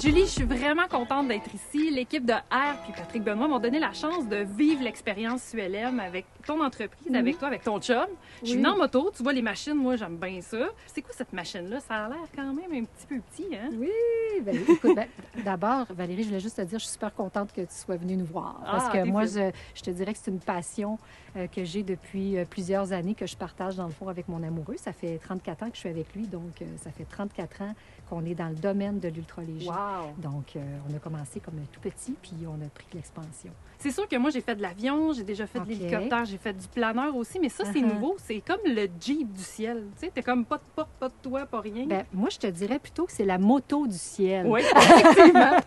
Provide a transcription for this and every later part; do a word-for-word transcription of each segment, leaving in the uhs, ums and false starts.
Julie, je suis vraiment contente d'être ici. L'équipe de Air puis Patrick Benoît m'ont donné la chance de vivre l'expérience U L M avec ton entreprise, mmh. avec toi, avec ton chum. Je suis venue en moto, tu vois les machines, moi j'aime bien ça. C'est quoi cette machine-là? Ça a l'air quand même un petit peu petit, hein? Oui, Valérie, écoute, ben, d'abord, Valérie, je voulais juste te dire, je suis super contente que tu sois venue nous voir. Parce ah, que moi, je, je te dirais que c'est une passion euh, que j'ai depuis euh, plusieurs années, que je partage dans le fond avec mon amoureux. Ça fait trente-quatre ans que je suis avec lui, donc euh, ça fait trente-quatre ans qu'on est dans le domaine de l'ultraléger. Wow. Donc, euh, on a commencé comme tout petit, puis on a pris de l'expansion. C'est sûr que moi, j'ai fait de l'avion, j'ai déjà fait okay. de l'hélicoptère, j'ai fait du planeur aussi, mais ça, c'est uh -huh. nouveau. C'est comme le Jeep du ciel. Tu sais, t'es comme pas de porte, pas de toit, pas rien. Bien, moi, je te dirais plutôt que c'est la moto du ciel. Oui, effectivement.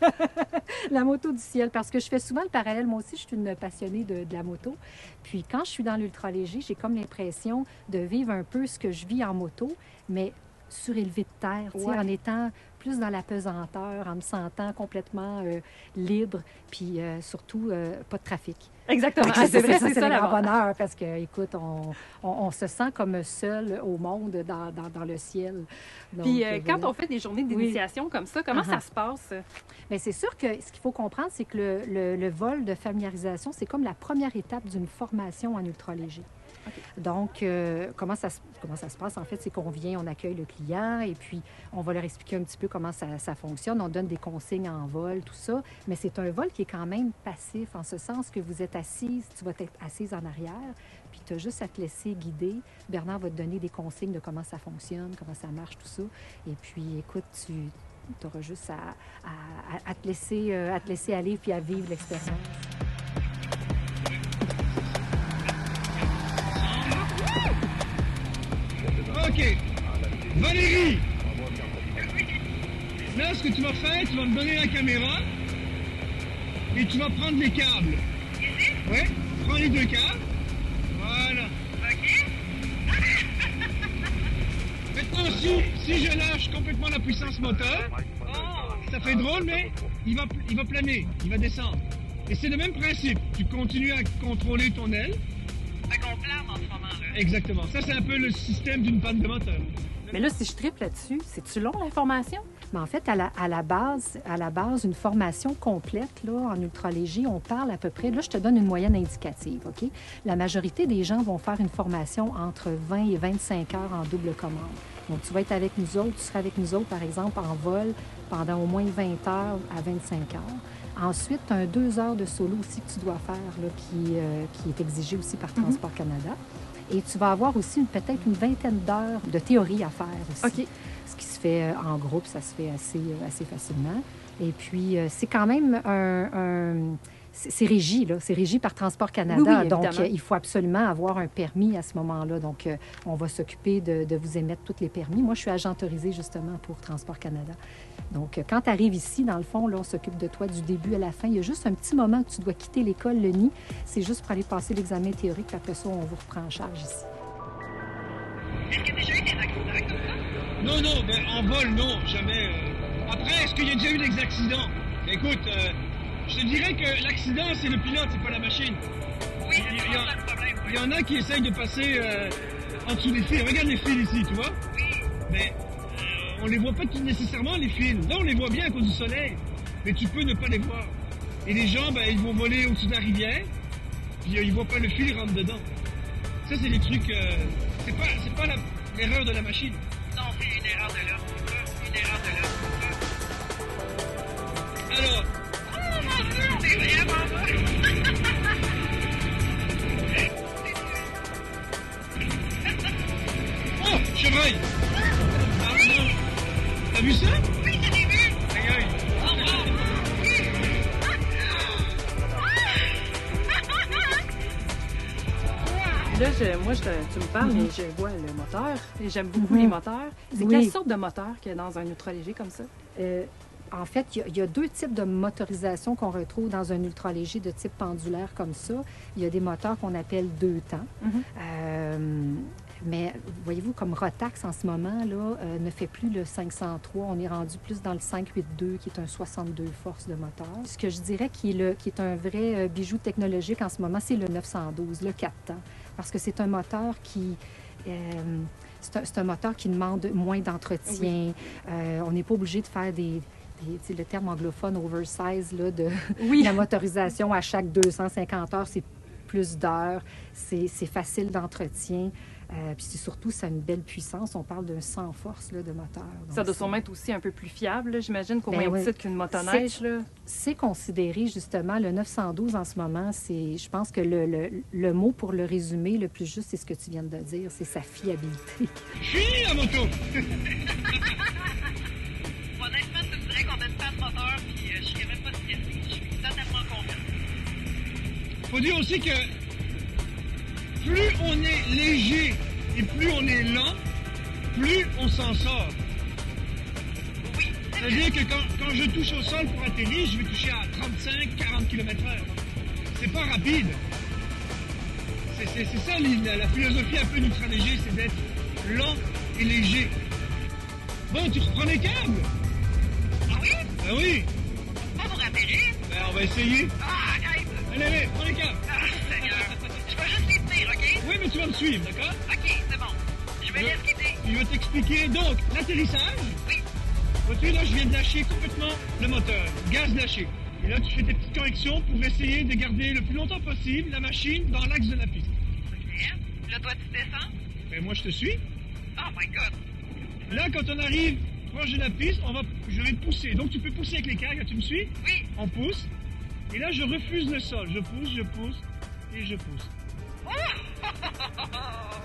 La moto du ciel, parce que je fais souvent le parallèle. Moi aussi, je suis une passionnée de, de la moto. Puis quand je suis dans l'ultraléger, j'ai comme l'impression de vivre un peu ce que je vis en moto, mais surélevée de terre, ouais. en étant plus dans la pesanteur, en me sentant complètement euh, libre, puis euh, surtout euh, pas de trafic. Exactement. Ah, c'est vrai, c'est ça, ça le grand bonheur, parce que, écoute, on, on, on se sent comme seul au monde dans, dans, dans le ciel. Donc, puis euh, voilà. Quand on fait des journées d'initiation oui. comme ça, comment uh -huh. ça se passe? Bien, c'est sûr que ce qu'il faut comprendre, c'est que le, le, le vol de familiarisation, c'est comme la première étape d'une formation en ultraléger. Okay. Donc, euh, comment, ça se, comment ça se passe, en fait, c'est qu'on vient, on accueille le client et puis on va leur expliquer un petit peu comment ça, ça fonctionne. On donne des consignes en vol, tout ça, mais c'est un vol qui est quand même passif, en ce sens que vous êtes assise, tu vas être assise en arrière, puis tu as juste à te laisser guider. Bernard va te donner des consignes de comment ça fonctionne, comment ça marche, tout ça. Et puis, écoute, tu auras juste à, à, à, te laisser, à te laisser aller puis à vivre l'expérience. OK. Valérie! Là, ce que tu vas faire, tu vas me donner la caméra et tu vas prendre les câbles. Oui? Prends les deux câbles. Voilà. OK. Maintenant, si, si je lâche complètement la puissance moteur, oh. ça fait drôle, mais il va, il va planer, il va descendre. Et c'est le même principe. Tu continues à contrôler ton aile. Ça fait qu'on plane en ce moment-là. Exactement. Ça, c'est un peu le système d'une panne de moteur. Mais là, si je tripe là-dessus, c'est-tu long, la formation? Mais en fait, à la, à la base, à la base, une formation complète là, en ultraléger, on parle à peu près... Là, je te donne une moyenne indicative, OK? La majorité des gens vont faire une formation entre vingt et vingt-cinq heures en double commande. Donc, tu vas être avec nous autres, tu seras avec nous autres, par exemple, en vol pendant au moins vingt heures à vingt-cinq heures. Ensuite, tu as un deux heures de solo aussi que tu dois faire, là, qui, euh, qui est exigé aussi par Transport Canada. Et tu vas avoir aussi peut-être une vingtaine d'heures de théorie à faire aussi. OK. Ce qui se fait en groupe, ça se fait assez, assez facilement. Et puis, c'est quand même un... un... C'est régi, là. C'est régi par Transport Canada. Oui, oui, donc, euh, il faut absolument avoir un permis à ce moment-là. Donc, euh, on va s'occuper de, de vous émettre tous les permis. Moi, je suis agent autorisée, justement, pour Transport Canada. Donc, euh, quand tu arrives ici, dans le fond, là, on s'occupe de toi du début à la fin. Il y a juste un petit moment que tu dois quitter l'école, le nid. C'est juste pour aller passer l'examen théorique. Puis après ça, on vous reprend en charge ici. Est-ce qu'il y a déjà eu des accidents comme ça? Non, non. Ben, en vol, non. Jamais. Euh... Après, est-ce qu'il y a déjà eu des accidents? Écoute... Euh... Je te dirais que l'accident, c'est le pilote, c'est pas la machine. Oui, c'est ça le problème. Il y en a qui essayent de passer euh, en dessous des fils. Regarde les fils ici, tu vois? Oui. Mais on les voit pas tout nécessairement, les fils. Là, on les voit bien à cause du soleil, mais tu peux ne pas les voir. Et les gens, ben, ils vont voler au-dessus de la rivière, puis euh, ils voient pas le fil, ils rentrent dedans. Ça, c'est des trucs... Euh, c'est pas, c'est pas l'erreur de la machine. Non, c'est une erreur de l'homme. C'est une erreur de l'homme. Alors... Oh, chevreuil! Ah, oui. T'as vu ça? Oui, je l'ai vu! Aïe, oh, oh. Là, je, moi, je, tu me parles, mais je vois le moteur. Et j'aime beaucoup mm -hmm. les moteurs. C'est oui. quelle sorte de moteur qu'il y a dans un ultraléger comme ça? Euh... En fait, il y a, il y a deux types de motorisation qu'on retrouve dans un ultraléger de type pendulaire comme ça. Il y a des moteurs qu'on appelle deux temps. Mm-hmm. euh, mais voyez-vous, comme Rotax en ce moment, là, euh, ne fait plus le cinq cent trois. On est rendu plus dans le cinq cent quatre-vingt-deux, qui est un soixante-deux forces de moteur. Ce que je dirais qui est, le, qui est un vrai euh, bijou technologique en ce moment, c'est le neuf cent douze, le quatre temps. Parce que c'est un moteur qui... Euh, c'est un, un moteur qui demande moins d'entretien. Oui. Euh, on n'est pas obligé de faire des... Et le terme anglophone, oversize, là, de oui. La motorisation à chaque deux cent cinquante heures, c'est plus d'heures, c'est facile d'entretien. Euh, puis surtout, ça a une belle puissance. On parle d'un sans force là, de moteur. Donc, ça doit sûrement être aussi un peu plus fiable, j'imagine, qu'au ben même oui. titre qu'une motoneige. C'est considéré, justement, le neuf cent douze en ce moment. Je pense que le, le, le mot pour le résumer le plus juste, c'est ce que tu viens de dire, c'est sa fiabilité. J'ai la moto! Honnêtement, tu me dirais qu'on n'a pas de moteur, puis euh, je ne serais même pas stressée. Je suis totalement confiante. Faut dire aussi que plus on est léger et plus on est lent, plus on s'en sort. Oui. C'est-à-dire que quand, quand je touche au sol pour atterrir, je vais toucher à trente-cinq à quarante kilomètres heure. C'est pas rapide. C'est ça la, la philosophie un peu du train léger, c'est d'être lent et léger. Bon, tu reprends les câbles? Ah oui? Ben oui. On va vous rappeler. Ben on va essayer. Ah, arrête. Allez, allez, prends les câbles. Ah, Seigneur. Je vais juste les tenir, OK? Oui, mais tu vas me suivre, d'accord? OK, c'est bon. Je vais laisser guider. Je vais t'expliquer. Donc, l'atterrissage. Oui. Vois-tu, là, je viens de lâcher complètement le moteur. Gaz lâché. Et là, tu fais tes petites corrections pour essayer de garder le plus longtemps possible la machine dans l'axe de la piste. OK. Là, toi, tu descends? Ben, moi, je te suis. Oh my God! Là, quand on arrive proche de la piste, on va, je vais te pousser. Donc, tu peux pousser avec les câbles. Tu me suis? Oui. On pousse. Et là, je refuse le sol. Je pousse, je pousse. Et je pousse. Oh! Ah,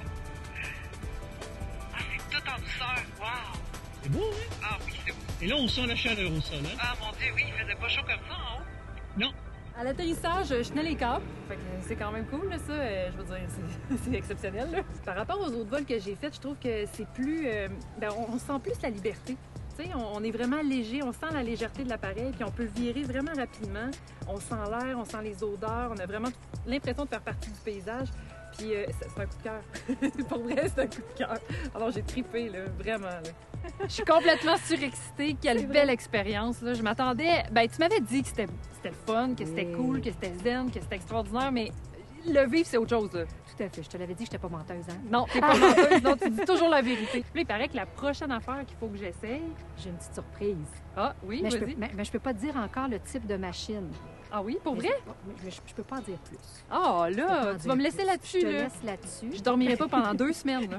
c'est tout en douceur. Wow! C'est beau, hein? Ah oui, c'est beau. Et là, on sent la chaleur au sol, hein? Ah mon Dieu, oui, il faisait pas chaud comme ça en haut. Non. À l'atterrissage, je tenais les câbles. C'est quand même cool, là, ça. Euh, je veux dire, c'est exceptionnel, là. Par rapport aux autres vols que j'ai faits, je trouve que c'est plus... Euh, ben, on, on sent plus la liberté. On, on est vraiment léger, on sent la légèreté de l'appareil, puis on peut virer vraiment rapidement. On sent l'air, on sent les odeurs, on a vraiment l'impression de faire partie du paysage. Puis euh, c'est un coup de cœur. Pour vrai, c'est un coup de cœur. Alors j'ai trippé, là, vraiment. Là. Je suis complètement surexcitée. Quelle belle expérience, là. Je m'attendais... Ben, tu m'avais dit que c'était le fun, que c'était oui. cool, que c'était zen, que c'était extraordinaire, mais le vivre, c'est autre chose, là. Tout à fait. Je te l'avais dit, j'étais pas menteuse, hein? Non, t'es pas menteuse, donc tu dis toujours la vérité. Puis il paraît que la prochaine affaire qu'il faut que j'essaye... J'ai une petite surprise. Ah oui, mais je peux, mais, mais je peux pas te dire encore le type de machine. Ah oui, pour mais vrai? Je, je, je peux pas en dire plus. Ah là, tu vas me laisser là-dessus, là. Je te laisse là-dessus. Je dormirai pas pendant deux semaines, là.